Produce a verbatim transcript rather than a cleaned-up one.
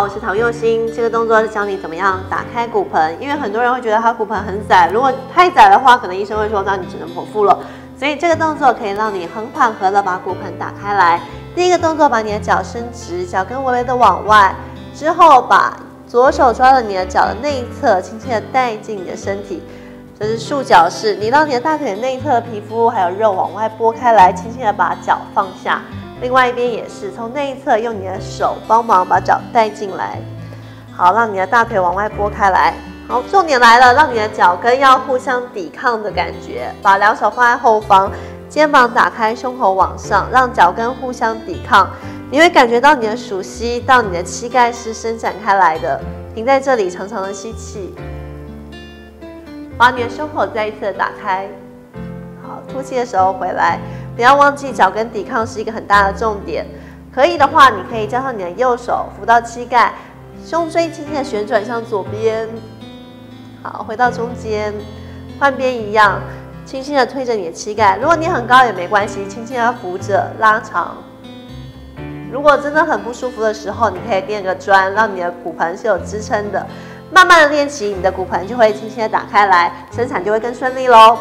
好，我是唐佑欣。这个动作是教你怎么样打开骨盆，因为很多人会觉得他骨盆很窄，如果太窄的话，可能医生会说那你只能剖腹了。所以这个动作可以让你很缓和的把骨盆打开来。第一个动作，把你的脚伸直，脚跟微微的往外，之后把左手抓着你的脚的内侧，轻轻的带进你的身体。 这是束脚式，你让你的大腿内侧的皮肤还有肉往外拨开来，轻轻的把脚放下。另外一边也是，从内侧用你的手帮忙把脚带进来。好，让你的大腿往外拨开来。好，重点来了，让你的脚跟要互相抵抗的感觉，把两手放在后方，肩膀打开，胸口往上，让脚跟互相抵抗。你会感觉到你的鼠蹊到你的膝盖是伸展开来的。停在这里，长长的吸气。 把你的胸口再一次的打开，好，吐气的时候回来，不要忘记脚跟抵抗是一个很大的重点。可以的话，你可以加上你的右手扶到膝盖，胸椎轻轻的旋转向左边，好，回到中间，换边一样，轻轻的推着你的膝盖。如果你很高也没关系，轻轻的扶着拉长。如果真的很不舒服的时候，你可以垫个砖，让你的骨盆是有支撑的。 慢慢的练习，你的骨盆就会轻轻的打开来，生产就会更顺利咯。